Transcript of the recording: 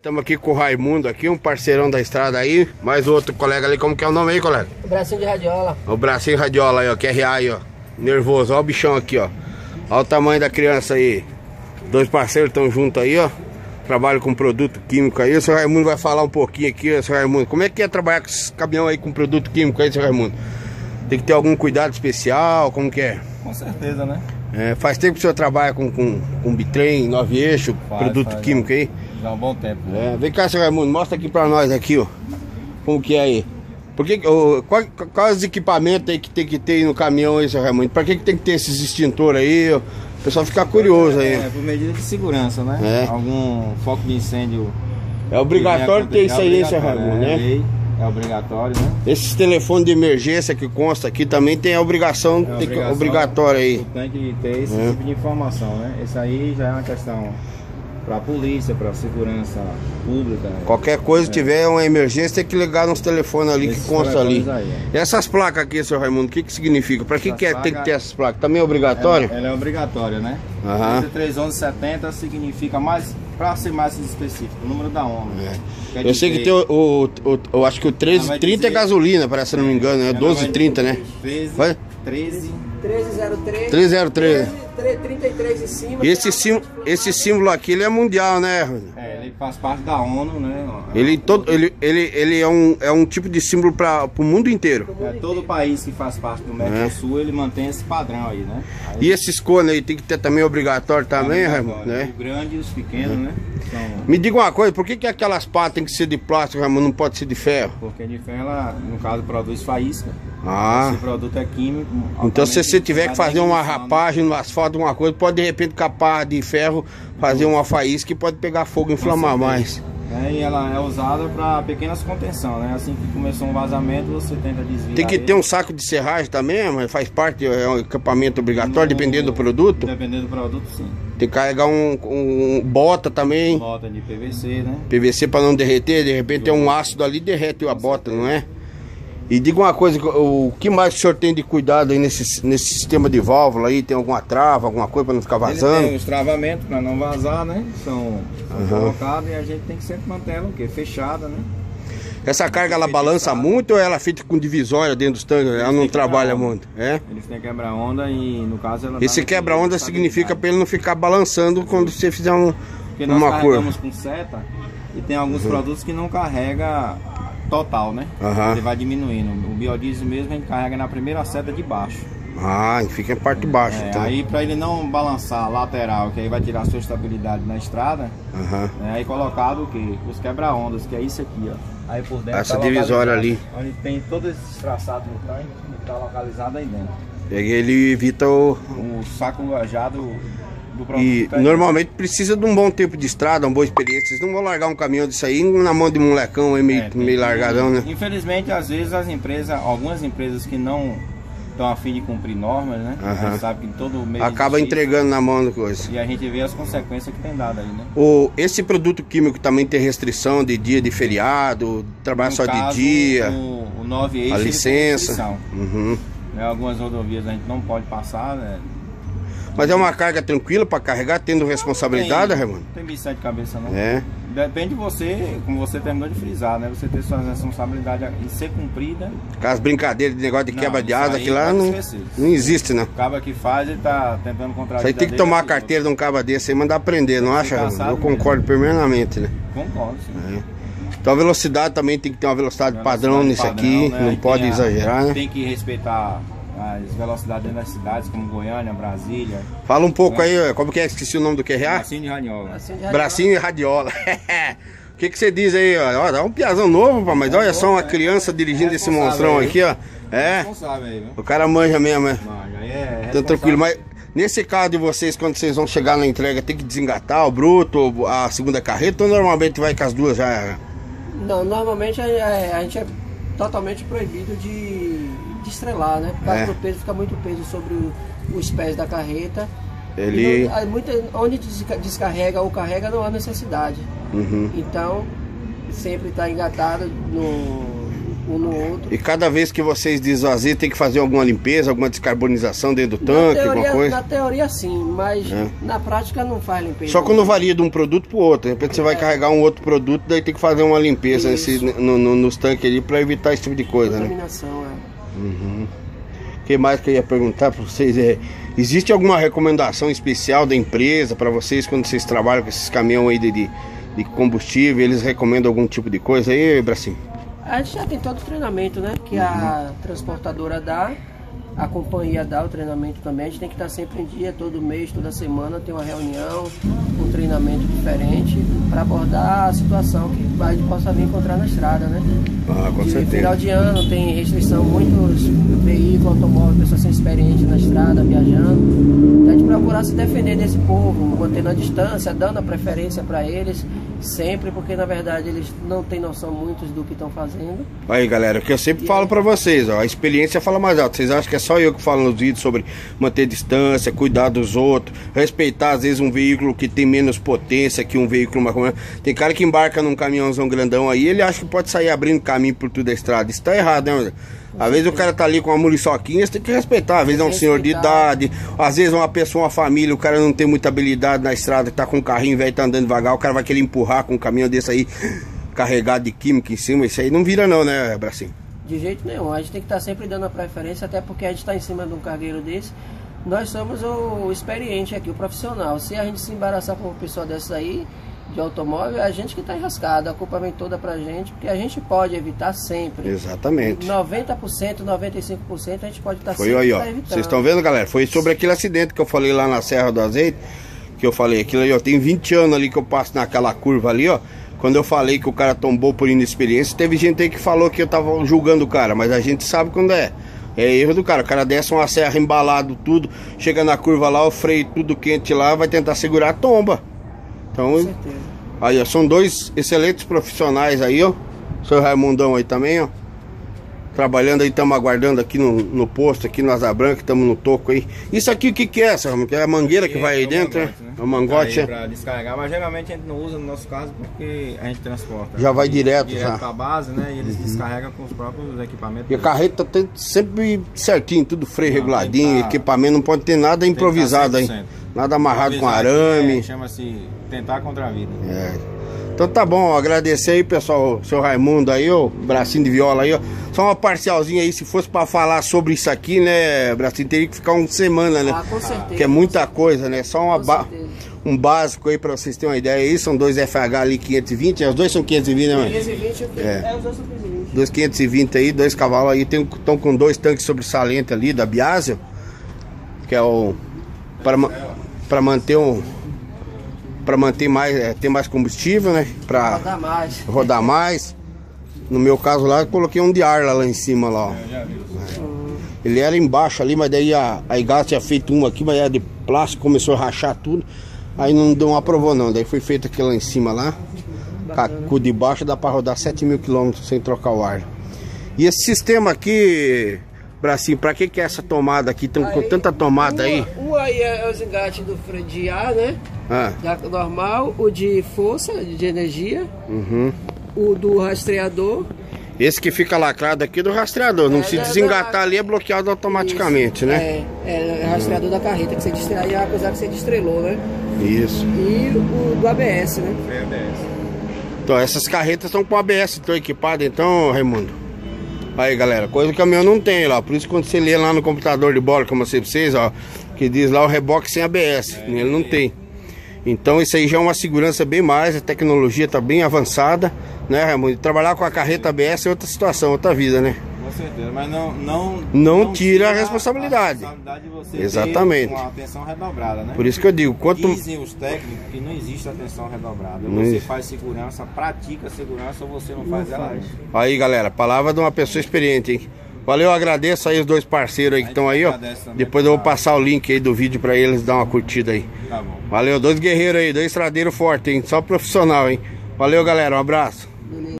Estamos aqui com o Raimundo aqui, um parceirão da estrada aí. Mais outro colega ali, como que é o nome aí, colega? O Bracinho de Radiola. O Bracinho de Radiola aí, ó, QRA aí, ó. Nervoso, ó o bichão aqui, ó. Olha o tamanho da criança aí. Dois parceiros estão juntos aí, ó. Trabalho com produto químico aí. O seu Raimundo vai falar um pouquinho aqui, ó, seu Raimundo. Como é que é trabalhar com esse caminhão aí com produto químico aí, seu Raimundo? Tem que ter algum cuidado especial, como que é? Com certeza, né? É, faz tempo que o senhor trabalha com bitrem, 9eixo, produto químico aí? Já há um bom tempo. É, vem cá, seu Raimundo, mostra aqui pra nós aqui, ó. Como que é aí? Quais os equipamentos aí que tem que ter no caminhão aí, seu Raimundo? Pra que tem que ter esses extintores aí, ó? O pessoal fica curioso aí. É, por medida de segurança, né? É. Algum foco de incêndio. É obrigatório ter isso aí, seu Raimundo, né? É obrigatório, né? Esses telefones de emergência que consta aqui também tem a obrigação, obrigatória aí. Tem que ter esse tipo de informação, né? Isso aí já é uma questão para a polícia, para a segurança pública. Qualquer coisa que tiver uma emergência tem que ligar nos telefones ali que consta ali. E essas placas aqui, seu Raimundo, o que que significa? Para que tem que ter essas placas? Também é obrigatório? Ela é obrigatória, né? 331170 significa mais... Para ser mais específico, o número da ONU. É. Eu sei que tem eu acho que o 1330 é gasolina, parece, se não me engano, é 1230, né? 1303. 1303. 33 em cima. Esse símbolo aqui, ele é mundial, né? É, ele faz parte da ONU, né? Ele é um tipo de símbolo para o mundo inteiro. É, todo país que faz parte do Mercosul, ele mantém esse padrão aí, né? Aí, e esses cones aí tem que ter também obrigatório também, Raimundo, né? Os grandes e os pequenos, né? Então, me diga uma coisa, por que que aquelas patas tem que ser de plástico, Raimundo, não pode ser de ferro? Porque de ferro, ela, no caso, produz faísca. Ah. Esse produto é químico. Então se você tiver que fazer uma rapagem no asfalto, uma coisa, pode de repente capar de ferro fazer uma faísca que pode pegar fogo e inflamar mais. É, e ela é usada para pequenas contenção, né? Assim que começou um vazamento, você tenta desviar. Tem que ter um saco de serragem também, mas faz parte, é um equipamento obrigatório, dependendo do produto? Dependendo do produto, sim. Tem que carregar um bota também. Bota de PVC, né? PVC para não derreter, de repente tem um ácido ali, derrete a bota, não é? E diga uma coisa, o que mais o senhor tem de cuidado aí nesse sistema de válvula aí? Tem alguma trava, alguma coisa para não ficar vazando? Ele tem os travamentos para não vazar, né? São colocados e a gente tem que sempre manter ela fechada, né? Essa carga, ela balança muito ou ela fica com divisória dentro dos tanques? Ela não trabalha muito, é? Eles têm quebra-onda e no caso ela... Esse quebra-onda significa para ele não ficar balançando quando você fizer uma curva. Porque nós carregamos com seta e tem alguns produtos que não carrega... total, né? Ele vai diminuindo. O biodiesel mesmo a gente carrega na primeira seta de baixo. Ah, fica em parte de baixo. Então. Aí para ele não balançar lateral, que aí vai tirar a sua estabilidade na estrada, aí colocado o quê? Os quebra-ondas, que é isso aqui, ó. Aí por dentro. Essa divisória ali. Onde tem todos esses traçados no tanque, que tá localizado aí dentro. E ele evita o saco engajado. E normalmente precisa de um bom tempo de estrada, uma boa experiência. Vocês não vão largar um caminhão disso aí na mão de um molecão aí meio largadão, né? Infelizmente, às vezes as empresas, algumas empresas que não estão a fim de cumprir normas, né? A gente sabe que todo meio acaba entregando na mão da coisa. E a gente vê as consequências que tem dado aí, né? Esse produto químico também tem restrição de dia de feriado, trabalho só de dia. O 9eixo, a licença. Algumas rodovias a gente não pode passar, né? Mas é uma carga tranquila para carregar, tendo responsabilidade, Raimundo? Não tem bicho de cabeça, não. É. Depende de você, como você terminou de frisar, né? Você ter suas responsabilidades em ser cumprida. Aquelas brincadeiras de negócio de quebra de asa, aquilo lá não existe, né? O cabo que faz, ele tá tentando contrariar. Aí tem que tomar a carteira de um cabo desse e mandar prender, não acha, Raimundo? Eu concordo permanentemente, né? Concordo, sim. É. Então a velocidade também tem que ter uma velocidade padrão nisso aqui, né? Não pode exagerar, né? Tem que respeitar... as velocidades das cidades, como Goiânia, Brasília. Fala um pouco aí, como que é? Esqueci o nome do QRA? Bracinho de Radiola. Bracinho e Radiola. O que que você diz aí? Ó, dá um piazão novo, pá, mas olha só uma criança dirigindo esse monstrão aqui, ó. É, o cara manja mesmo, né? Então tranquilo, mas nesse caso de vocês, quando vocês vão chegar na entrega, tem que desengatar o bruto, a segunda carreta, ou normalmente vai com as duas já? Não, normalmente a gente é totalmente proibido de estrelar, né? Por causa do peso, fica muito peso sobre os pés da carreta. Ele... onde descarrega ou carrega não há necessidade. Então, sempre está engatado no um no outro. E cada vez que vocês desvaziam, tem que fazer alguma limpeza, alguma descarbonização dentro do tanque, alguma coisa? Na teoria sim, mas na prática não faz limpeza. Só quando varia de um produto para o outro. De repente você vai carregar um outro produto, daí tem que fazer uma limpeza nos tanques ali para evitar esse tipo de coisa, contaminação, né? Uhum. O que mais que eu ia perguntar para vocês é... Existe alguma recomendação especial da empresa para vocês quando vocês trabalham com esses caminhões aí de combustível? Eles recomendam algum tipo de coisa aí, Bracinho? A gente já tem todo o treinamento, né? Que a transportadora dá, a companhia dá o treinamento também. A gente tem que estar sempre em dia, todo mês, toda semana tem uma reunião, um treinamento diferente para abordar a situação que a gente possa vir encontrar na estrada, né? Ah, com certeza. Final de ano tem restrição, muitos veículos, automóveis, pessoas sem experiência na estrada, viajando. Então a gente procurar se defender desse povo, mantendo a distância, dando a preferência para eles sempre, porque na verdade eles não têm noção muitos do que estão fazendo. Aí galera, o que eu sempre falo para vocês, ó, a experiência fala mais alto. Vocês acham que é só eu que falo nos vídeos sobre manter distância, cuidar dos outros, respeitar às vezes um veículo que tem menos potência que um veículo mais... Tem cara que embarca num caminhãozão grandão aí, ele acha que pode sair abrindo caminho por toda a estrada. Isso tá errado, né? Às vezes o cara tá ali com uma muriçoquinha, você tem que respeitar. Às vezes é um senhor de idade, às vezes uma pessoa, uma família, o cara não tem muita habilidade na estrada, tá com um carrinho velho, tá andando devagar, o cara vai querer empurrar com um caminhão desse aí, carregado de química em cima, isso aí não vira não, né, Bracinho? De jeito nenhum, a gente tem que estar sempre dando a preferência, até porque a gente tá em cima de um cargueiro desse. Nós somos o experiente aqui, o profissional. Se a gente se embaraçar com uma pessoa dessa aí, de automóvel, a gente que está enrascado, a culpa vem toda pra gente, porque a gente pode evitar sempre. Exatamente. 90%, 95% a gente pode estar sempre evitando. Vocês estão vendo, galera? Foi sobre aquele acidente que eu falei lá na Serra do Azeite, que eu falei, aquilo aí, ó, tem 20 anos ali que eu passo naquela curva ali, ó. Quando eu falei que o cara tombou por inexperiência, teve gente aí que falou que eu tava julgando o cara, mas a gente sabe quando é. É erro do cara, o cara desce uma serra embalado tudo, chega na curva lá, o freio tudo quente lá, vai tentar segurar, tomba. Então, aí, ó, são dois excelentes profissionais aí, ó. O seu Raimundão aí também, ó. Trabalhando aí, estamos aguardando aqui no posto, aqui na Asa Branca, estamos no toco aí. Isso aqui o que que é, seu Raimundo? É a mangueira que vai aí dentro, né? É o mangote, tá aí pra descarregar, mas geralmente a gente não usa no nosso caso porque a gente transporta. Já vai direto pra base, né? E eles descarregam com os próprios equipamentos. E a carreta tem sempre certinho, tudo freio reguladinho, equipamento, não pode ter nada improvisado aí. Nada amarrado com arame. Chama-se tentar contra a vida. Então tá bom, ó, agradecer aí, pessoal, o seu Raimundo aí, ó, Bracinho de Viola aí, ó. Só uma parcialzinha aí, se fosse pra falar sobre isso aqui, né, Bracinho, teria que ficar uma semana, né? Ah, com certeza. Que é muita coisa, né? Só um básico aí pra vocês terem uma ideia aí, são dois FH ali 520, os dois são 520, né, mano? 520, os dois são 520. Dois 520 aí, dois cavalos aí, estão com dois tanques sobressalentes ali da Biasel, que é o... para manter mais ter mais combustível, né, para rodar mais. No meu caso lá eu coloquei um de ar lá em cima lá, ó. Ele era embaixo ali, mas daí a IGAS tinha feito um aqui, mas era de plástico, começou a rachar tudo, aí não aprovou não, daí foi feito aqui lá em cima lá. Com o de baixo dá para rodar 7.000 km sem trocar o ar. E esse sistema aqui, Bracinho, pra que é essa tomada aqui? Estão com tanta tomada aí? O aí é os engates do freio de ar, né? Normal, o de força, de energia, o do rastreador. Esse que fica lacrado aqui é do rastreador, não se desengatar ali é bloqueado automaticamente, né? É rastreador da carreta que você destreia, apesar que você destrelou, né? Isso. E o do ABS, né? É ABS. Então, essas carretas estão com ABS, estão equipadas então, Raimundo? Aí galera, coisa que o caminhão não tem lá, por isso quando você lê lá no computador de bordo, como eu sei pra vocês, ó, que diz lá o reboque sem ABS, ele não tem. Então isso aí já é uma segurança bem mais, a tecnologia tá bem avançada, né, Raimundo? Trabalhar com a carreta ABS é outra situação, outra vida, né? Com certeza, mas não tira a responsabilidade. De você ter uma atenção redobrada, né? Por isso que eu digo, dizem os técnicos que não existe atenção redobrada. Você faz segurança, pratica segurança, ou você não faz ela. Aí, galera, palavra de uma pessoa experiente, hein? Valeu, agradeço aí os dois parceiros aí que estão aí, ó. Depois eu vou passar o link aí do vídeo pra eles dar uma curtida aí. Tá bom. Valeu, dois guerreiros aí, dois estradeiros fortes, hein? Só profissional, hein? Valeu, galera, um abraço.